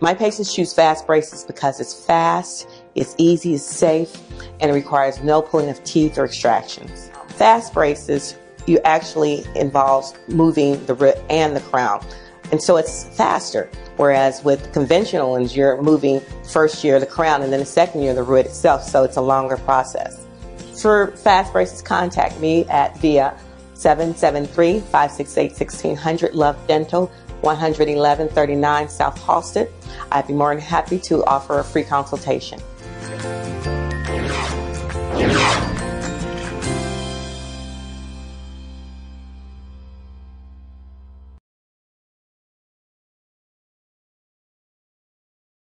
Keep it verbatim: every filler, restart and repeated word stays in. My patients choose Fast Braces because it's fast, it's easy, it's safe, and it requires no pulling of teeth or extractions. Fast Braces, you actually involves moving the root and the crown, and so it's faster. Whereas with conventional ones, you're moving first year the crown and then the second year the root itself, so it's a longer process. For Fast Braces, contact me at via seven seven three, five six eight, one six zero zero, Love Dental, one eleven thirty-nine South Halsted. I'd be more than happy to offer a free consultation.